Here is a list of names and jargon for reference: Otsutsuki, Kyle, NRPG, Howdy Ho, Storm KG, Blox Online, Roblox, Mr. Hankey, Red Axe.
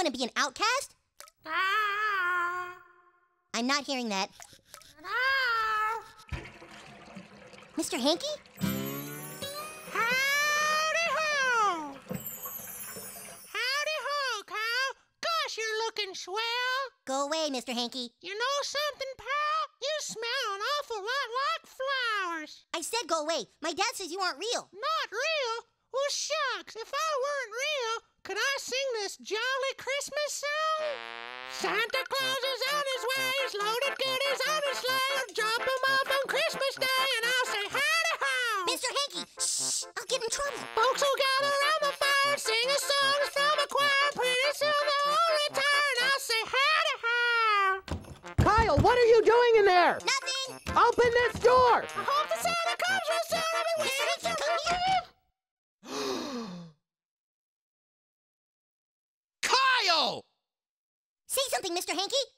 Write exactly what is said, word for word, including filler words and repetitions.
want to be an outcast. I'm not hearing that. Mister Hankey? Howdy ho! Howdy ho, Kyle. Gosh, you're looking swell. Go away, Mister Hankey. You know something, pal? You smell an awful lot like flowers. I said go away. My dad says you aren't real. Not real? Well, shucks, if I weren't real, could I sing this jolly Christmas song? Santa Claus is on his way, he's loaded goodies on his sleigh. Drop him off on Christmas Day, and I'll say howdy ho! Mister Hankey, shh, I'll get in trouble. Folks will gather around the fire, sing a song from a choir. Pretty soon they'll all retire, and I'll say howdy ho! Kyle, what are you doing in there? Nothing! Open this door! I hope the Santa comes real soon, everywhere! Mister Hankey, come here! Kyle! Say something, Mister Hankey!